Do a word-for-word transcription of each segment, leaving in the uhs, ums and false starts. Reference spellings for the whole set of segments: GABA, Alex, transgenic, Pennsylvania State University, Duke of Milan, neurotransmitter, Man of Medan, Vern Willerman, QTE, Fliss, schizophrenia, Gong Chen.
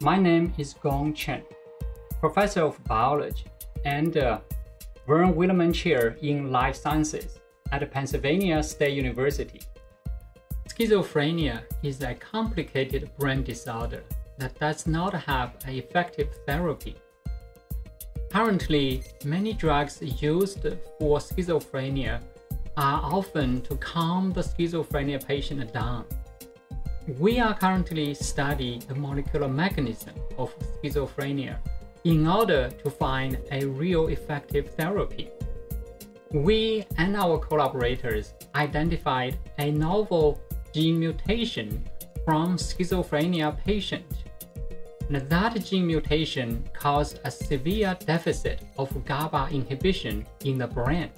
My name is Gong Chen, Professor of Biology and uh, Vern Willerman Chair in Life Sciences at Pennsylvania State University. Schizophrenia is a complicated brain disorder that does not have an effective therapy. Currently, many drugs used for schizophrenia are often to calm the schizophrenia patient down. We are currently studying the molecular mechanism of schizophrenia in order to find a real effective therapy. We and our collaborators identified a novel gene mutation from schizophrenia patient. That gene mutation caused a severe deficit of GABA inhibition in the brain.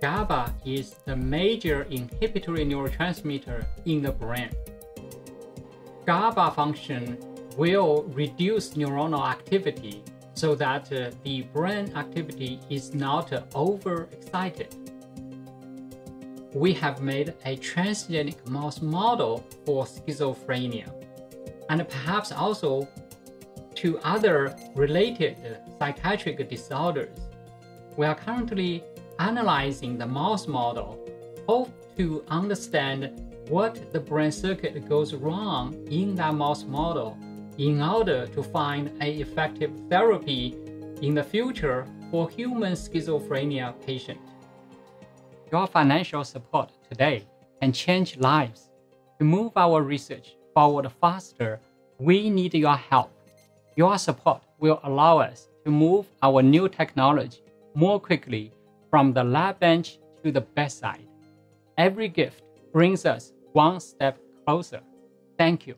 GABA is the major inhibitory neurotransmitter in the brain. GABA function will reduce neuronal activity so that uh, the brain activity is not uh, overexcited. We have made a transgenic mouse model for schizophrenia and perhaps also to other related psychiatric disorders. We are currently analyzing the mouse model, hope to understand what the brain circuit goes wrong in that mouse model in order to find an effective therapy in the future for human schizophrenia patients. Your financial support today can change lives. To move our research forward faster, we need your help. Your support will allow us to move our new technology more quickly from the lab bench to the bedside. Every gift brings us one step closer. Thank you.